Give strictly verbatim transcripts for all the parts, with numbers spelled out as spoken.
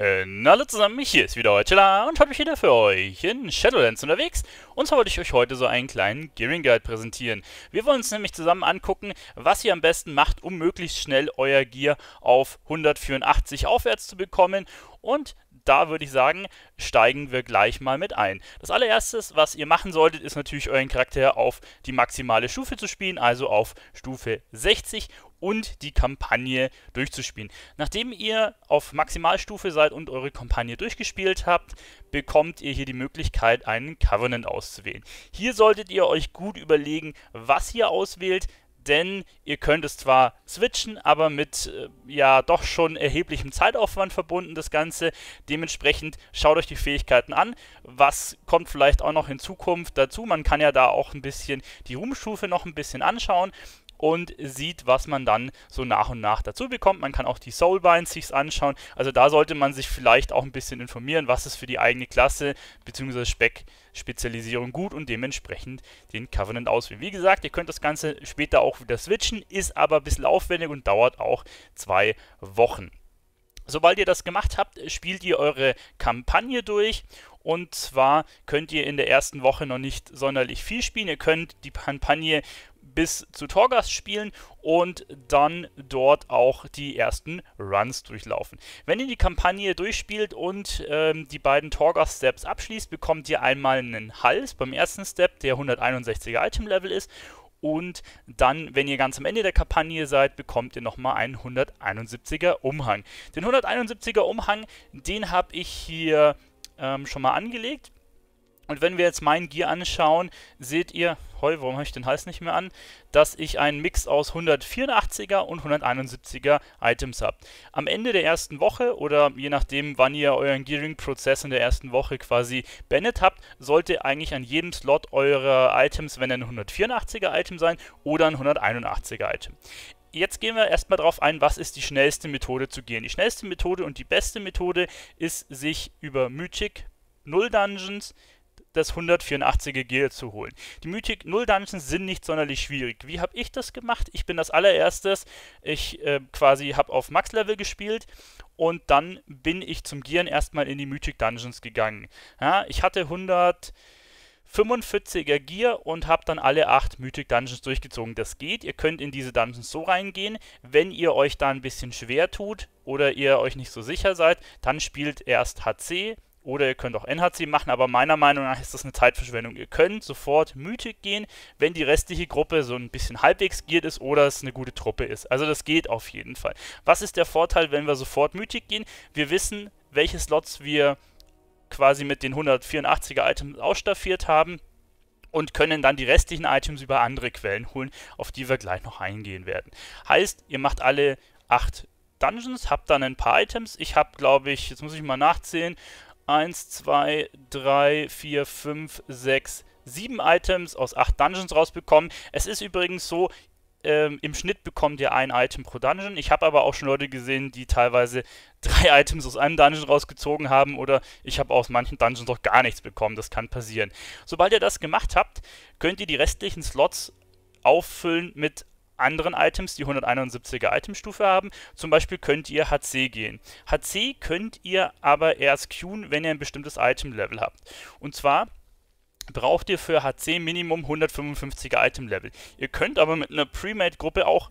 Und hallo zusammen, hier ist wieder Oribos und heute bin ich wieder für euch in Shadowlands unterwegs. Und zwar wollte ich euch heute so einen kleinen Gearing Guide präsentieren. Wir wollen uns nämlich zusammen angucken, was ihr am besten macht, um möglichst schnell euer Gear auf hundertvierundachtzig aufwärts zu bekommen. Und da würde ich sagen, steigen wir gleich mal mit ein. Das allererstes, was ihr machen solltet, ist natürlich euren Charakter auf die maximale Stufe zu spielen, also auf Stufe sechzig und die Kampagne durchzuspielen. Nachdem ihr auf Maximalstufe seid und eure Kampagne durchgespielt habt, bekommt ihr hier die Möglichkeit, einen Covenant auszuwählen. Hier solltet ihr euch gut überlegen, was ihr auswählt, denn ihr könnt es zwar switchen, aber mit äh, ja doch schon erheblichem Zeitaufwand verbunden das Ganze. Dementsprechend schaut euch die Fähigkeiten an. Was kommt vielleicht auch noch in Zukunft dazu? Man kann ja da auch ein bisschen die Ruhmstufe noch ein bisschen anschauen und sieht, was man dann so nach und nach dazu bekommt. Man kann auch die Soulbinds sich anschauen. Also da sollte man sich vielleicht auch ein bisschen informieren, was ist für die eigene Klasse bzw. Spec Spezialisierung gut und dementsprechend den Covenant auswählen. Wie gesagt, ihr könnt das Ganze später auch wieder switchen, ist aber ein bisschen aufwendig und dauert auch zwei Wochen. Sobald ihr das gemacht habt, spielt ihr eure Kampagne durch. Und zwar könnt ihr in der ersten Woche noch nicht sonderlich viel spielen. Ihr könnt die Kampagne bis zu Torghast spielen und dann dort auch die ersten Runs durchlaufen. Wenn ihr die Kampagne durchspielt und ähm, die beiden Torghast-Steps abschließt, bekommt ihr einmal einen Hals beim ersten Step, der hunderteinundsechziger Item-Level ist. Und dann, wenn ihr ganz am Ende der Kampagne seid, bekommt ihr nochmal einen hunderteinundsiebziger Umhang. Den hunderteinundsiebziger Umhang, den habe ich hier ähm, schon mal angelegt. Und wenn wir jetzt mein Gear anschauen, seht ihr, hoi, warum habe ich den Hals nicht mehr an, dass ich einen Mix aus hundertvierundachtziger und hunderteinundsiebziger Items habe. Am Ende der ersten Woche oder je nachdem, wann ihr euren Gearing-Prozess in der ersten Woche quasi beendet habt, sollte eigentlich an jedem Slot eurer Items, wenn ein hundertvierundachtziger Item sein oder ein hunderteinundachtziger Item. Jetzt gehen wir erstmal darauf ein, was ist die schnellste Methode zu gehen. Die schnellste Methode und die beste Methode ist, sich über Mythic null Dungeons das hundertvierundachtziger Gear zu holen. Die Mythic null Dungeons sind nicht sonderlich schwierig. Wie habe ich das gemacht? Ich bin das allererstes, ich äh, quasi habe auf Max-Level gespielt und dann bin ich zum Gearen erstmal in die Mythic Dungeons gegangen. Ja, ich hatte hundertfünfundvierziger Gear und habe dann alle acht Mythic Dungeons durchgezogen. Das geht, ihr könnt in diese Dungeons so reingehen, wenn ihr euch da ein bisschen schwer tut oder ihr euch nicht so sicher seid, dann spielt erst H C, oder ihr könnt auch N H C machen, aber meiner Meinung nach ist das eine Zeitverschwendung. Ihr könnt sofort Mythic gehen, wenn die restliche Gruppe so ein bisschen halbwegs geared ist oder es eine gute Truppe ist. Also das geht auf jeden Fall. Was ist der Vorteil, wenn wir sofort Mythic gehen? Wir wissen, welche Slots wir quasi mit den hundertvierundachtziger Items ausstaffiert haben und können dann die restlichen Items über andere Quellen holen, auf die wir gleich noch eingehen werden. Heißt, ihr macht alle acht Dungeons, habt dann ein paar Items. Ich habe, glaube ich, jetzt muss ich mal nachzählen, eins, zwei, drei, vier, fünf, sechs, sieben Items aus acht Dungeons rausbekommen. Es ist übrigens so, ähm, im Schnitt bekommt ihr ein Item pro Dungeon. Ich habe aber auch schon Leute gesehen, die teilweise drei Items aus einem Dungeon rausgezogen haben oder ich habe aus manchen Dungeons auch gar nichts bekommen. Das kann passieren. Sobald ihr das gemacht habt, könnt ihr die restlichen Slots auffüllen mit anderen Items, die hunderteinundsiebziger Itemstufe haben. Zum Beispiel könnt ihr H C gehen. H C könnt ihr aber erst queuen, wenn ihr ein bestimmtes Item-Level habt. Und zwar braucht ihr für H C Minimum hundertfünfundfünfziger Item-Level. Ihr könnt aber mit einer Premade-Gruppe auch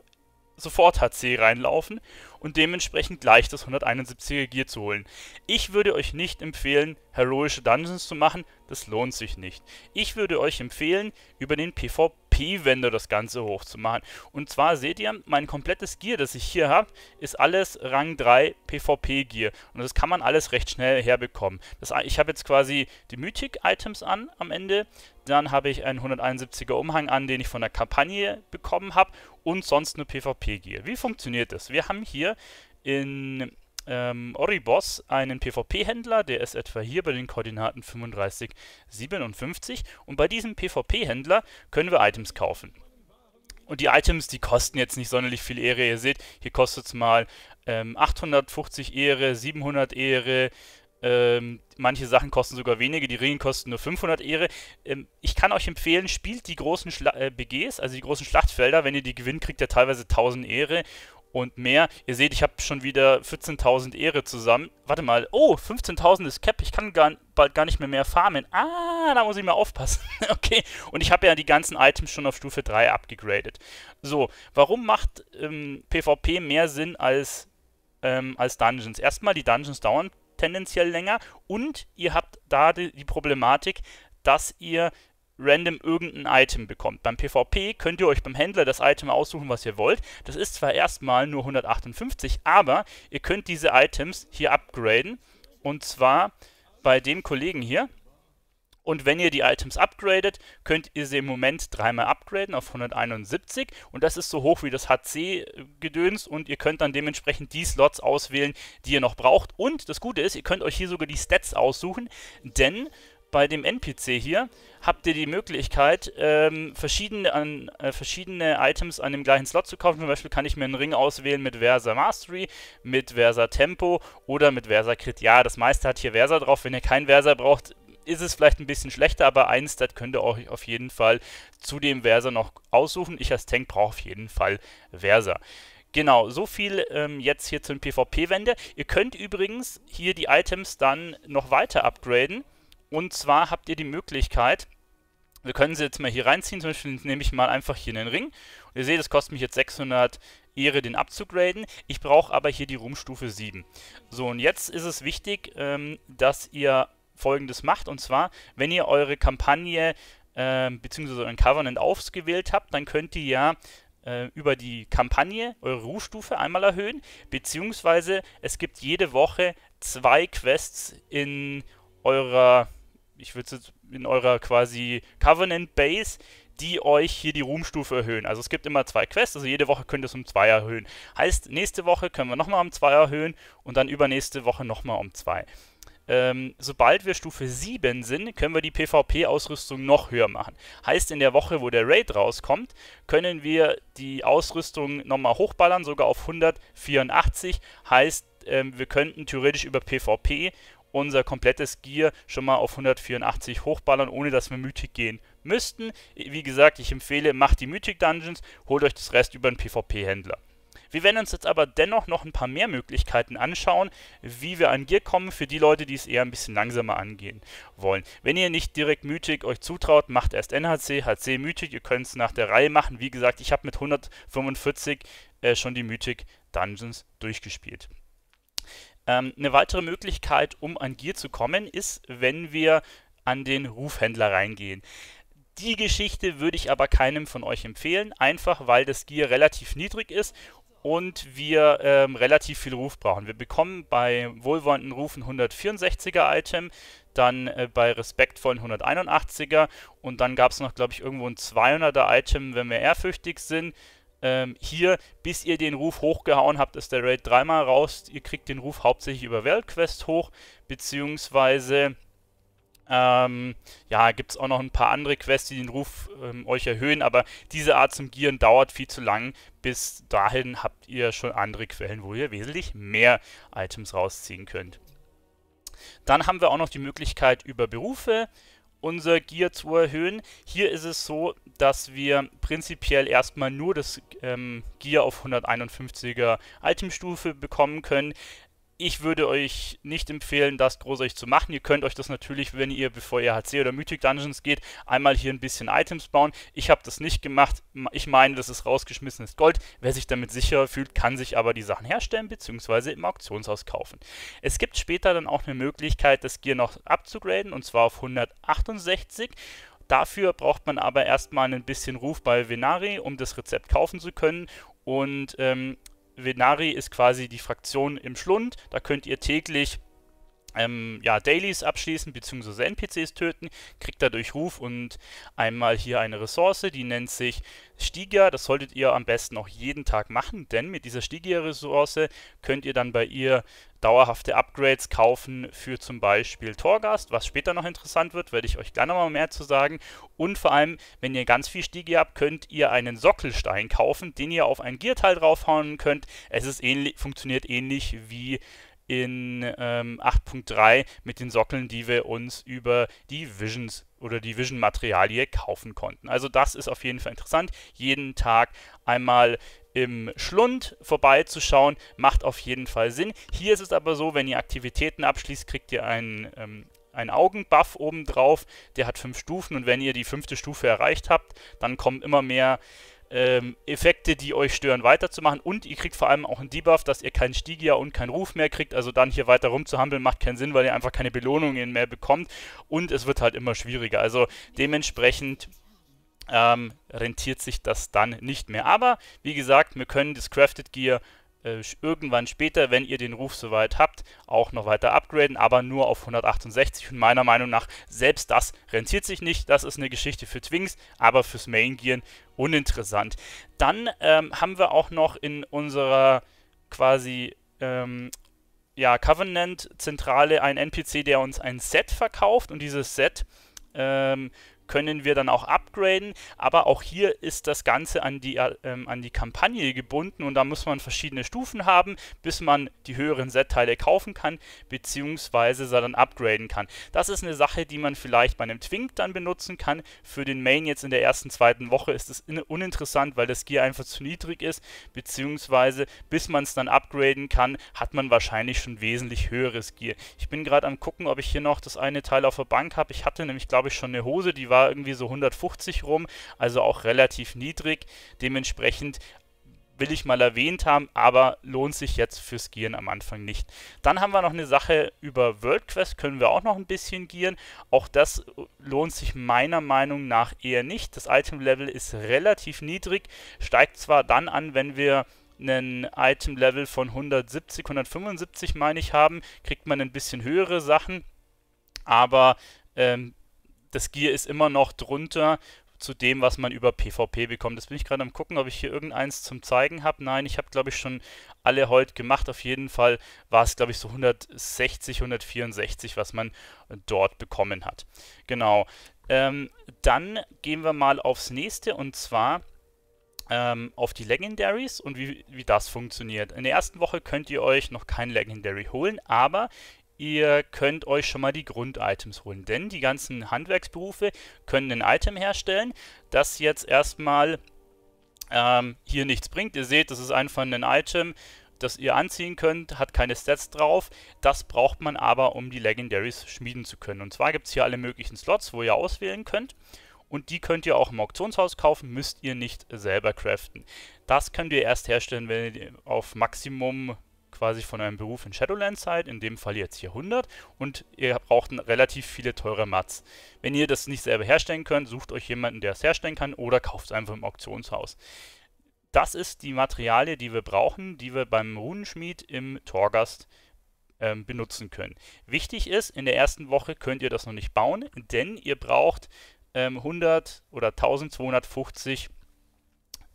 sofort H C reinlaufen und dementsprechend gleich das hunderteinundsiebziger Gear zu holen. Ich würde euch nicht empfehlen, heroische Dungeons zu machen, das lohnt sich nicht. Ich würde euch empfehlen, über den PvP-Vendor das Ganze hochzumachen. Und zwar seht ihr, mein komplettes Gear, das ich hier habe, ist alles Rang drei PvP-Gear. Und das kann man alles recht schnell herbekommen. Das, ich habe jetzt quasi die Mythic-Items an am Ende, dann habe ich einen hunderteinundsiebziger Umhang an, den ich von der Kampagne bekommen habe und sonst nur PvP-Gear. Wie funktioniert das? Wir haben hier in ähm, Oribos einen PvP-Händler, der ist etwa hier bei den Koordinaten fünfunddreißig, siebenundfünfzig und bei diesem PvP-Händler können wir Items kaufen. Und die Items, die kosten jetzt nicht sonderlich viel Ehre. Ihr seht, hier kostet es mal ähm, achthundertfünfzig Ehre, siebenhundert Ehre, Ähm, manche Sachen kosten sogar weniger, die Ringe kosten nur fünfhundert Ehre. Ähm, ich kann euch empfehlen, spielt die großen Schla äh, B Gs, also die großen Schlachtfelder. Wenn ihr die gewinnt, kriegt ihr teilweise tausend Ehre und mehr. Ihr seht, ich habe schon wieder vierzehntausend Ehre zusammen. Warte mal. Oh, fünfzehntausend ist Cap. Ich kann gar, bald gar nicht mehr mehr farmen. Ah, da muss ich mal aufpassen. Okay. Und ich habe ja die ganzen Items schon auf Stufe drei abgegradet. So, warum macht ähm, PvP mehr Sinn als, ähm, als Dungeons? Erstmal, die Dungeons dauern tendenziell länger. Und ihr habt da die, die Problematik, dass ihr random irgendein Item bekommt. Beim PvP könnt ihr euch beim Händler das Item aussuchen, was ihr wollt. Das ist zwar erstmal nur hundertachtundfünfzig, aber ihr könnt diese Items hier upgraden. Und zwar bei dem Kollegen hier. Und wenn ihr die Items upgradet, könnt ihr sie im Moment dreimal upgraden auf hunderteinundsiebzig. Und das ist so hoch wie das H C-Gedöns. Und ihr könnt dann dementsprechend die Slots auswählen, die ihr noch braucht. Und das Gute ist, ihr könnt euch hier sogar die Stats aussuchen, denn bei dem N P C hier habt ihr die Möglichkeit, ähm, verschiedene, an, äh, verschiedene Items an dem gleichen Slot zu kaufen. Zum Beispiel kann ich mir einen Ring auswählen mit Versa Mastery, mit Versa Tempo oder mit Versa Crit. Ja, das meiste hat hier Versa drauf. Wenn ihr keinen Versa braucht, ist es vielleicht ein bisschen schlechter, aber einen Stat könnt ihr euch auf jeden Fall zu dem Versa noch aussuchen. Ich als Tank brauche auf jeden Fall Versa. Genau, so viel ähm, jetzt hier zum PvP-Wende. Ihr könnt übrigens hier die Items dann noch weiter upgraden. Und zwar habt ihr die Möglichkeit, wir können sie jetzt mal hier reinziehen, zum Beispiel nehme ich mal einfach hier einen Ring. Und ihr seht, es kostet mich jetzt sechshundert Ehre, den abzugraden. Ich brauche aber hier die Ruhmstufe sieben. So, und jetzt ist es wichtig, ähm, dass ihr Folgendes macht. Und zwar, wenn ihr eure Kampagne äh, bzw. euren Covenant ausgewählt habt, dann könnt ihr ja äh, über die Kampagne eure Ruhmstufe einmal erhöhen. Beziehungsweise es gibt jede Woche zwei Quests in eurer... ich würde es in eurer quasi Covenant Base, die euch hier die Ruhmstufe erhöhen. Also es gibt immer zwei Quests, also jede Woche könnt ihr es um zwei erhöhen. Heißt, nächste Woche können wir nochmal um zwei erhöhen und dann übernächste Woche nochmal um zwei. Ähm, sobald wir Stufe sieben sind, können wir die PvP-Ausrüstung noch höher machen. Heißt, in der Woche, wo der Raid rauskommt, können wir die Ausrüstung nochmal hochballern, sogar auf hundertvierundachtzig. Heißt, ähm, wir könnten theoretisch über PvP unser komplettes Gear schon mal auf hundertvierundachtzig hochballern, ohne dass wir Mythic gehen müssten. Wie gesagt, ich empfehle, macht die Mythic Dungeons, holt euch das Rest über einen PvP-Händler. Wir werden uns jetzt aber dennoch noch ein paar mehr Möglichkeiten anschauen, wie wir an Gear kommen, für die Leute, die es eher ein bisschen langsamer angehen wollen. Wenn ihr nicht direkt Mythic euch zutraut, macht erst N H C, H C, Mythic, ihr könnt es nach der Reihe machen. Wie gesagt, ich habe mit hundertfünfundvierzig äh, schon die Mythic Dungeons durchgespielt. Eine weitere Möglichkeit, um an Gear zu kommen, ist, wenn wir an den Rufhändler reingehen. Die Geschichte würde ich aber keinem von euch empfehlen, einfach weil das Gear relativ niedrig ist und wir ähm, relativ viel Ruf brauchen. Wir bekommen bei wohlwollenden Rufen hundertvierundsechziger-Item, dann äh, bei respektvollen hunderteinundachtziger und dann gab es noch, glaube ich, irgendwo ein zweihunderter-Item, wenn wir ehrfürchtig sind. Ähm, hier, bis ihr den Ruf hochgehauen habt, ist der Raid dreimal raus. Ihr kriegt den Ruf hauptsächlich über Weltquest hoch, beziehungsweise ähm, ja, gibt es auch noch ein paar andere Quests, die den Ruf ähm, euch erhöhen, aber diese Art zum Gearen dauert viel zu lang. Bis dahin habt ihr schon andere Quellen, wo ihr wesentlich mehr Items rausziehen könnt. Dann haben wir auch noch die Möglichkeit, über Berufe unser Gear zu erhöhen. Hier ist es so, dass wir prinzipiell erstmal nur das ähm, Gear auf hunderteinundfünfziger Itemstufe bekommen können. Ich würde euch nicht empfehlen, das großartig zu machen. Ihr könnt euch das natürlich, wenn ihr, bevor ihr H C oder Mythic Dungeons geht, einmal hier ein bisschen Items bauen. Ich habe das nicht gemacht. Ich meine, das ist rausgeschmissenes Gold. Wer sich damit sicher fühlt, kann sich aber die Sachen herstellen bzw. im Auktionshaus kaufen. Es gibt später dann auch eine Möglichkeit, das Gear noch abzugraden, und zwar auf hundertachtundsechzig. Dafür braucht man aber erstmal ein bisschen Ruf bei Venari, um das Rezept kaufen zu können. Und ähm, Venari ist quasi die Fraktion im Schlund, da könnt ihr täglich ähm, ja, Dailies abschließen bzw. N P Cs töten, kriegt dadurch Ruf und einmal hier eine Ressource, die nennt sich Stygia. Das solltet ihr am besten auch jeden Tag machen, denn mit dieser Stygia-Ressource könnt ihr dann bei ihr dauerhafte Upgrades kaufen für zum Beispiel Torghast, was später noch interessant wird, werde ich euch gleich nochmal mehr zu sagen. Und vor allem, wenn ihr ganz viel Stygia habt, könnt ihr einen Sockelstein kaufen, den ihr auf ein Gearteil draufhauen könnt. Es ist ähnlich, funktioniert ähnlich wie in ähm, acht Punkt drei mit den Sockeln, die wir uns über die Visions oder die Vision-Materialie kaufen konnten. Also das ist auf jeden Fall interessant. Jeden Tag einmal im Schlund vorbeizuschauen, macht auf jeden Fall Sinn. Hier ist es aber so, wenn ihr Aktivitäten abschließt, kriegt ihr einen, ähm, einen Augenbuff obendrauf. Der hat fünf Stufen und wenn ihr die fünfte Stufe erreicht habt, dann kommen immer mehr ähm, Effekte, die euch stören, weiterzumachen. Und ihr kriegt vor allem auch einen Debuff, dass ihr keinen Stygia und keinen Ruf mehr kriegt. Also dann hier weiter rumzuhandeln macht keinen Sinn, weil ihr einfach keine Belohnungen mehr bekommt. Und es wird halt immer schwieriger. Also dementsprechend Ähm, rentiert sich das dann nicht mehr. Aber, wie gesagt, wir können das Crafted Gear äh, irgendwann später, wenn ihr den Ruf soweit habt, auch noch weiter upgraden, aber nur auf hundertachtundsechzig. Und meiner Meinung nach, selbst das rentiert sich nicht. Das ist eine Geschichte für Twinks, aber fürs Main Gear uninteressant. Dann ähm, haben wir auch noch in unserer quasi ähm, ja, Covenant-Zentrale einen N P C, der uns ein Set verkauft. Und dieses Set ähm, können wir dann auch upgraden, aber auch hier ist das Ganze an die, ähm, an die Kampagne gebunden und da muss man verschiedene Stufen haben, bis man die höheren Set-Teile kaufen kann, beziehungsweise sie dann upgraden kann. Das ist eine Sache, die man vielleicht bei einem Twink dann benutzen kann. Für den Main jetzt in der ersten, zweiten Woche ist es uninteressant, weil das Gear einfach zu niedrig ist, beziehungsweise bis man es dann upgraden kann, hat man wahrscheinlich schon wesentlich höheres Gear. Ich bin gerade am gucken, ob ich hier noch das eine Teil auf der Bank habe. Ich hatte nämlich, glaube ich, schon eine Hose, die war irgendwie so hundertfünfzig rum, also auch relativ niedrig. Dementsprechend will ich mal erwähnt haben, aber lohnt sich jetzt fürs Gearen am Anfang nicht. Dann haben wir noch eine Sache über World Quest, können wir auch noch ein bisschen gearen. Auch das lohnt sich meiner Meinung nach eher nicht. Das Item Level ist relativ niedrig, steigt zwar dann an, wenn wir einen Item Level von hundertsiebzig, hundertfünfundsiebzig meine ich haben, kriegt man ein bisschen höhere Sachen, aber ähm, das Gear ist immer noch drunter zu dem, was man über PvP bekommt. Das bin ich gerade am gucken, ob ich hier irgendeins zum Zeigen habe. Nein, ich habe, glaube ich, schon alle heute gemacht. Auf jeden Fall war es, glaube ich, so hundertsechzig, hundertvierundsechzig, was man dort bekommen hat. Genau. Ähm, dann gehen wir mal aufs nächste und zwar auf die Legendaries und wie, wie das funktioniert. In der ersten Woche könnt ihr euch noch kein Legendary holen, aber ihr könnt euch schon mal die Grund-Items holen, denn die ganzen Handwerksberufe können ein Item herstellen, das jetzt erstmal ähm, hier nichts bringt. Ihr seht, das ist einfach ein Item, das ihr anziehen könnt, hat keine Stats drauf. Das braucht man aber, um die Legendaries schmieden zu können. Und zwar gibt es hier alle möglichen Slots, wo ihr auswählen könnt. Und die könnt ihr auch im Auktionshaus kaufen, müsst ihr nicht selber craften. Das könnt ihr erst herstellen, wenn ihr auf Maximum quasi von einem Beruf in Shadowlands seid, in dem Fall jetzt hier hundert, und ihr braucht relativ viele teure Mats. Wenn ihr das nicht selber herstellen könnt, sucht euch jemanden, der es herstellen kann, oder kauft es einfach im Auktionshaus. Das ist die Materialie, die wir brauchen, die wir beim Runenschmied im Torghast ähm, benutzen können. Wichtig ist, in der ersten Woche könnt ihr das noch nicht bauen, denn ihr braucht ähm, hundert oder tausendzweihundertfünfzig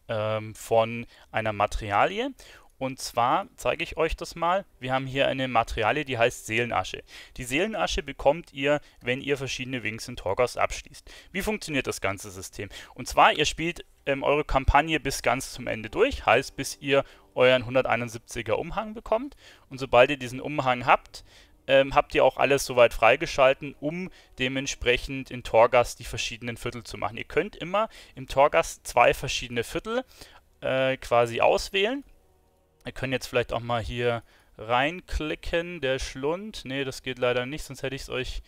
ähm, von einer Materialie. Und zwar zeige ich euch das mal. Wir haben hier eine Materialie, die heißt Seelenasche. Die Seelenasche bekommt ihr, wenn ihr verschiedene Wings in Torghast abschließt. Wie funktioniert das ganze System? Und zwar, ihr spielt ähm, eure Kampagne bis ganz zum Ende durch, heißt bis ihr euren hunderteinundsiebziger Umhang bekommt. Und sobald ihr diesen Umhang habt, ähm, habt ihr auch alles soweit freigeschalten, um dementsprechend in Torghast die verschiedenen Viertel zu machen. Ihr könnt immer im Torghast zwei verschiedene Viertel äh, quasi auswählen. Wir können jetzt vielleicht auch mal hier reinklicken, der Schlund. Ne, das geht leider nicht, sonst hätte ich es euch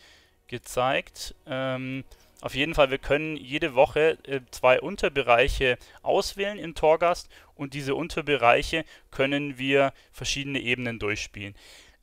gezeigt. Ähm, auf jeden Fall, wir können jede Woche äh, zwei Unterbereiche auswählen im Torghast und diese Unterbereiche können wir verschiedene Ebenen durchspielen.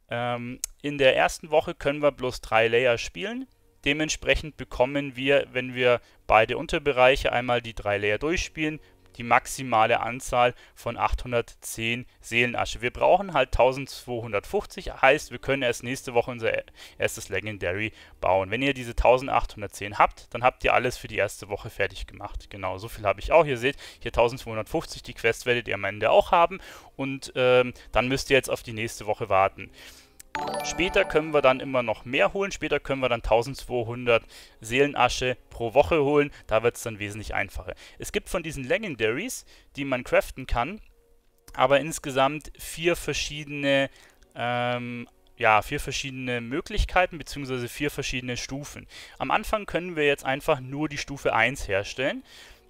Ähm, in der ersten Woche können wir bloß drei Layer spielen. Dementsprechend bekommen wir, wenn wir beide Unterbereiche einmal die drei Layer durchspielen, die maximale Anzahl von achthundertzehn Seelenasche. Wir brauchen halt tausendzweihundertfünfzig, heißt, wir können erst nächste Woche unser erstes Legendary bauen. Wenn ihr diese eintausendachthundertzehn habt, dann habt ihr alles für die erste Woche fertig gemacht. Genau, so viel habe ich auch. Ihr seht, hier eintausendzweihundertfünfzig, die Quest werdet ihr am Ende auch haben und ähm, dann müsst ihr jetzt auf die nächste Woche warten. Später können wir dann immer noch mehr holen, später können wir dann eintausendzweihundert Seelenasche pro Woche holen, da wird es dann wesentlich einfacher. Es gibt von diesen Legendaries, die man craften kann, aber insgesamt vier verschiedene, ähm, ja, vier verschiedene Möglichkeiten bzw. vier verschiedene Stufen. Am Anfang können wir jetzt einfach nur die Stufe eins herstellen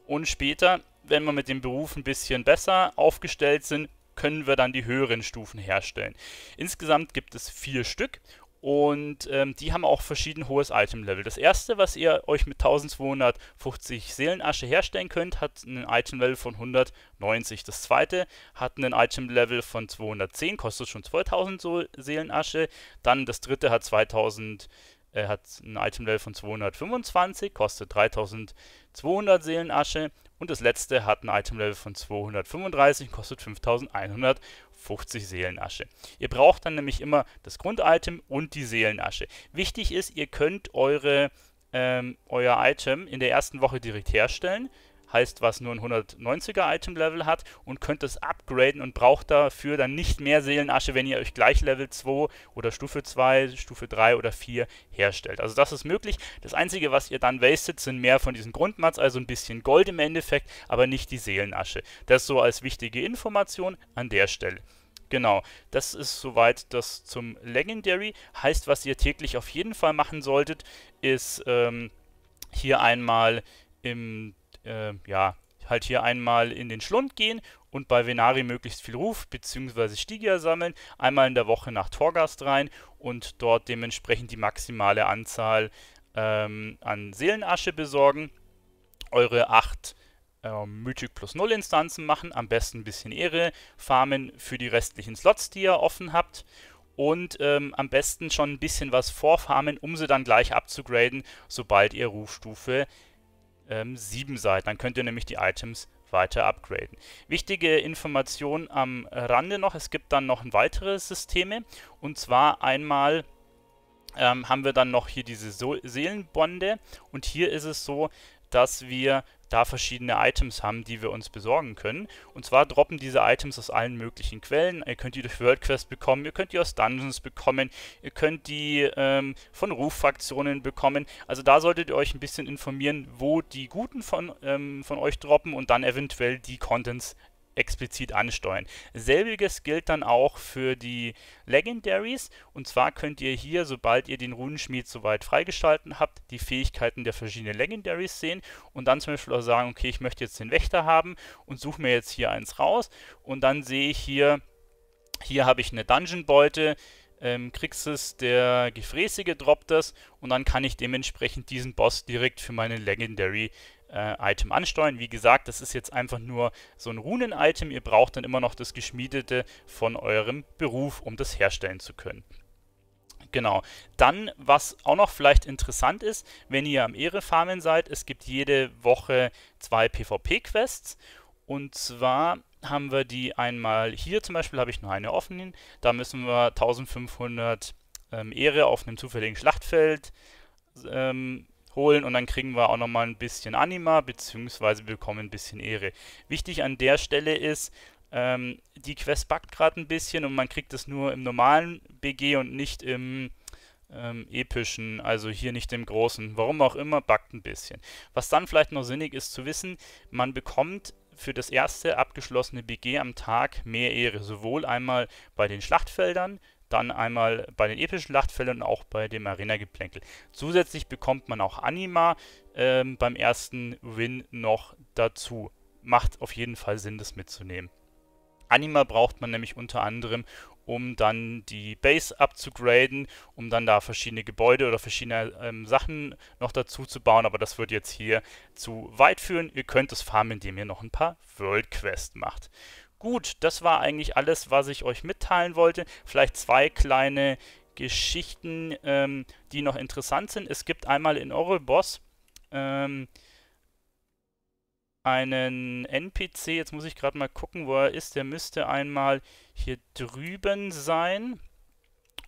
und später wenn wir mit dem Beruf ein bisschen besser aufgestellt sind, können wir dann die höheren Stufen herstellen. Insgesamt gibt es vier Stück und ähm, die haben auch verschieden hohes Item-Level. Das erste, was ihr euch mit zwölfhundertfünfzig Seelenasche herstellen könnt, hat einen Item-Level von hundertneunzig. Das zweite hat einen Item-Level von zweihundertzehn, kostet schon zweitausend so Seelenasche. Dann das dritte hat zweitausend. Er hat ein Item-Level von zweihundertfünfundzwanzig, kostet dreitausendzweihundert Seelenasche. Und das letzte hat ein Item-Level von zweihundertfünfunddreißig, kostet fünftausendeinhundertfünfzig Seelenasche. Ihr braucht dann nämlich immer das Grund-Item und die Seelenasche. Wichtig ist, ihr könnt eure, ähm, euer Item in der ersten Woche direkt herstellen. Heißt, was nur ein hundertneunziger Item-Level hat und könnt es upgraden und braucht dafür dann nicht mehr Seelenasche, wenn ihr euch gleich Level zwei oder Stufe zwei, Stufe drei oder vier herstellt. Also das ist möglich. Das Einzige, was ihr dann wastet, sind mehr von diesen Grundmats, also ein bisschen Gold im Endeffekt, aber nicht die Seelenasche. Das so als wichtige Information an der Stelle. Genau, das ist soweit das zum Legendary. Heißt, was ihr täglich auf jeden Fall machen solltet, ist ähm, hier einmal im... Äh, ja, halt hier einmal in den Schlund gehen und bei Venari möglichst viel Ruf bzw. Stygia sammeln, einmal in der Woche nach Torghast rein und dort dementsprechend die maximale Anzahl ähm, an Seelenasche besorgen, eure acht äh, Mythic plus null Instanzen machen, am besten ein bisschen Ehre farmen für die restlichen Slots, die ihr offen habt. Und ähm, am besten schon ein bisschen was vorfarmen, um sie dann gleich abzugraden, sobald ihr Rufstufe sieben seid. Dann könnt ihr nämlich die Items weiter upgraden. Wichtige Information am Rande noch, es gibt dann noch weitere Systeme und zwar einmal ähm, haben wir dann noch hier diese so Seelenbonde und hier ist es so, dass wir da verschiedene Items haben, die wir uns besorgen können. Und zwar droppen diese Items aus allen möglichen Quellen. Ihr könnt die durch Worldquest bekommen, ihr könnt die aus Dungeons bekommen, ihr könnt die ähm, von Ruffraktionen bekommen. Also da solltet ihr euch ein bisschen informieren, wo die guten von, ähm, von euch droppen und dann eventuell die Contents explizit ansteuern. Selbiges gilt dann auch für die Legendaries und zwar könnt ihr hier, sobald ihr den Runenschmied soweit freigeschalten habt, die Fähigkeiten der verschiedenen Legendaries sehen und dann zum Beispiel auch sagen, okay, ich möchte jetzt den Wächter haben und suche mir jetzt hier eins raus und dann sehe ich hier, hier habe ich eine Dungeon-Beute, ähm, Krixis, der Gefräßige droppt das und dann kann ich dementsprechend diesen Boss direkt für meine Legendary Item ansteuern. Wie gesagt, das ist jetzt einfach nur so ein Runen-Item. Ihr braucht dann immer noch das Geschmiedete von eurem Beruf, um das herstellen zu können. Genau. Dann, was auch noch vielleicht interessant ist, wenn ihr am Ehre-Farmen seid, es gibt jede Woche zwei PvP-Quests. Und zwar haben wir die einmal hier, zum Beispiel habe ich nur eine offen. Da müssen wir eintausendfünfhundert ähm, Ehre auf einem zufälligen Schlachtfeld ähm, holen und dann kriegen wir auch nochmal ein bisschen Anima, beziehungsweise bekommen ein bisschen Ehre. Wichtig an der Stelle ist, ähm, die Quest buggt gerade ein bisschen und man kriegt es nur im normalen B G und nicht im ähm, epischen, also hier nicht im großen. Warum auch immer, buggt ein bisschen. Was dann vielleicht noch sinnig ist zu wissen, man bekommt für das erste abgeschlossene B G am Tag mehr Ehre, sowohl einmal bei den Schlachtfeldern, dann einmal bei den epischen Schlachtfällen und auch bei dem Arena-Geplänkel. Zusätzlich bekommt man auch Anima ähm, beim ersten Win noch dazu. Macht auf jeden Fall Sinn, das mitzunehmen. Anima braucht man nämlich unter anderem, um dann die Base abzugraden, um dann da verschiedene Gebäude oder verschiedene ähm, Sachen noch dazu zu bauen. Aber das wird jetzt hier zu weit führen. Ihr könnt es farmen, indem ihr noch ein paar World Quests macht. Gut, das war eigentlich alles, was ich euch mitteilen wollte. Vielleicht zwei kleine Geschichten, ähm, die noch interessant sind. Es gibt einmal in Oribos ähm, einen N P C, jetzt muss ich gerade mal gucken, wo er ist. Der müsste einmal hier drüben sein.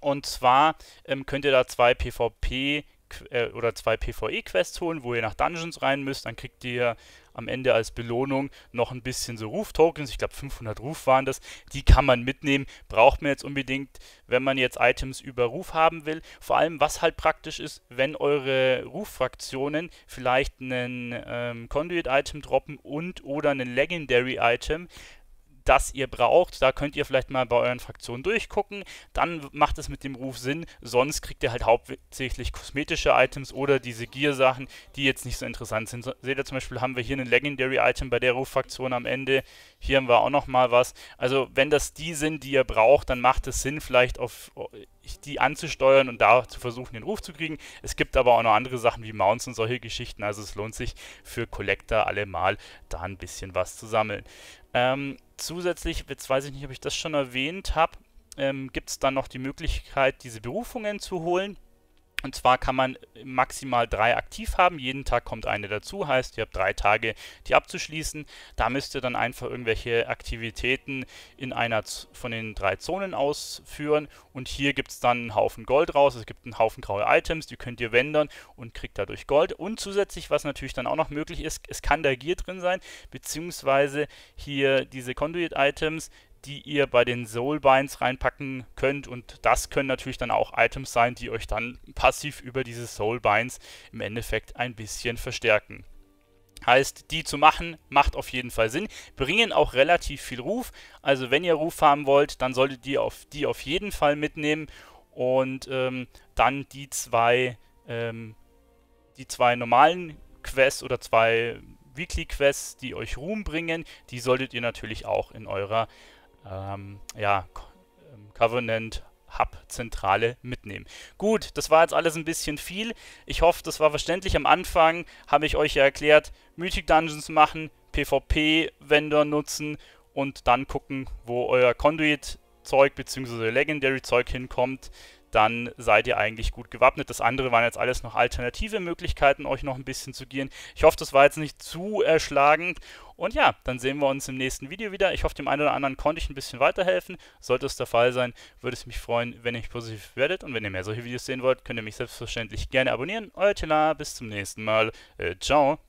Und zwar ähm, könnt ihr da zwei PvP äh, oder zwei PvE-Quests holen, wo ihr nach Dungeons rein müsst. Dann kriegt ihr am Ende als Belohnung noch ein bisschen so Ruf-Tokens, ich glaube fünfhundert Ruf waren das, die kann man mitnehmen, braucht man jetzt unbedingt, wenn man jetzt Items über Ruf haben will. Vor allem, was halt praktisch ist, wenn eure Ruffraktionen vielleicht einen ähm, Conduit-Item droppen und oder einen Legendary-Item, das ihr braucht. Da könnt ihr vielleicht mal bei euren Fraktionen durchgucken. Dann macht es mit dem Ruf Sinn. Sonst kriegt ihr halt hauptsächlich kosmetische Items oder diese Gear-Sachen, die jetzt nicht so interessant sind. Seht ihr zum Beispiel, haben wir hier einen Legendary-Item bei der Ruffraktion am Ende. Hier haben wir auch nochmal was. Also wenn das die sind, die ihr braucht, dann macht es Sinn, vielleicht auf die anzusteuern und da zu versuchen, den Ruf zu kriegen. Es gibt aber auch noch andere Sachen wie Mounts und solche Geschichten. Also es lohnt sich für Collector allemal, da ein bisschen was zu sammeln. Ähm, zusätzlich, jetzt weiß ich nicht, ob ich das schon erwähnt habe, ähm, gibt es dann noch die Möglichkeit, diese Berufungen zu holen. Und zwar kann man maximal drei aktiv haben, jeden Tag kommt eine dazu, heißt ihr habt drei Tage, die abzuschließen. Da müsst ihr dann einfach irgendwelche Aktivitäten in einer von den drei Zonen ausführen und hier gibt es dann einen Haufen Gold raus, es gibt einen Haufen graue Items, die könnt ihr wandern und kriegt dadurch Gold. Und zusätzlich, was natürlich dann auch noch möglich ist, es kann da Gear drin sein, beziehungsweise hier diese Conduit-Items, die ihr bei den Soulbinds reinpacken könnt, und das können natürlich dann auch Items sein, die euch dann passiv über diese Soulbinds im Endeffekt ein bisschen verstärken. Heißt, die zu machen, macht auf jeden Fall Sinn, bringen auch relativ viel Ruf, also wenn ihr Ruf haben wollt, dann solltet ihr auf die auf jeden Fall mitnehmen und ähm, dann die zwei, ähm, die zwei normalen Quests oder zwei Weekly Quests, die euch Ruhm bringen, die solltet ihr natürlich auch in eurer Ähm, ja, Covenant Hub Zentrale mitnehmen. Gut, das war jetzt alles ein bisschen viel. Ich hoffe, das war verständlich. Am Anfang habe ich euch ja erklärt, Mythic Dungeons machen, PvP-Vendor nutzen und dann gucken, wo euer Conduit-Zeug bzw. Legendary-Zeug hinkommt. Dann seid ihr eigentlich gut gewappnet. Das andere waren jetzt alles noch alternative Möglichkeiten, euch noch ein bisschen zu gieren. Ich hoffe, das war jetzt nicht zu erschlagend. Und ja, dann sehen wir uns im nächsten Video wieder. Ich hoffe, dem einen oder anderen konnte ich ein bisschen weiterhelfen. Sollte es der Fall sein, würde es mich freuen, wenn ihr mich positiv bewertet. Und wenn ihr mehr solche Videos sehen wollt, könnt ihr mich selbstverständlich gerne abonnieren. Euer Tela, bis zum nächsten Mal. Äh, ciao.